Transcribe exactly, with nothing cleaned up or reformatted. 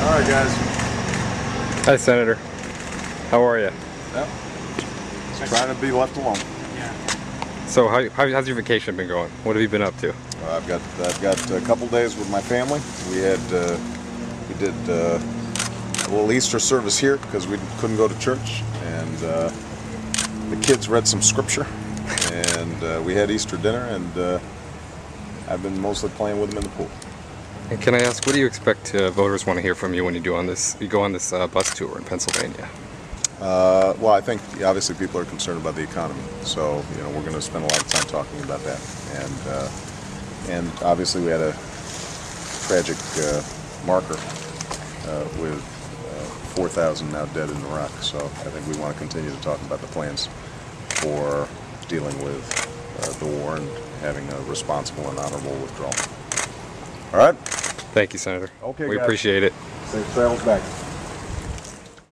All right, guys. Hi, Senator. How are you? Yep. Just trying to be left alone. Yeah. So, how, how, how's your vacation been going? What have you been up to? Uh, I've got I've got a couple days with my family. We had uh, we did uh, a little Easter service here because we couldn't go to church, and uh, the kids read some scripture, and uh, we had Easter dinner, and uh, I've been mostly playing with them in the pool. And can I ask, what do you expect uh, voters want to hear from you when you do on this? You go on this uh, bus tour in Pennsylvania. Uh, well, I think obviously people are concerned about the economy, so you know we're going to spend a lot of time talking about that. And uh, and obviously we had a tragic uh, marker uh, with uh, four thousand now dead in Iraq. So I think we want to continue to talk about the plans for dealing with uh, the war and having a responsible and honorable withdrawal. All right. Thank you, Senator. Okay, we guys. Appreciate it. Safe sails back.